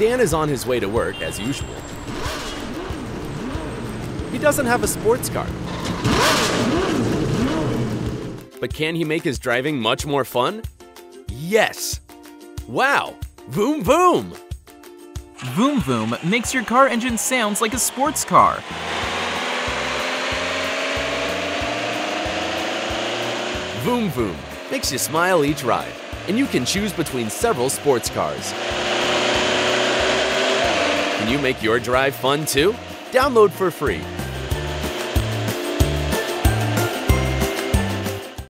Dan is on his way to work, as usual. He doesn't have a sports car. But can he make his driving much more fun? Yes! Wow! Voom Voom! Voom Voom makes your car engine sounds like a sports car. Voom Voom makes you smile each ride, and you can choose between several sports cars. Can you make your drive fun too? Download for free.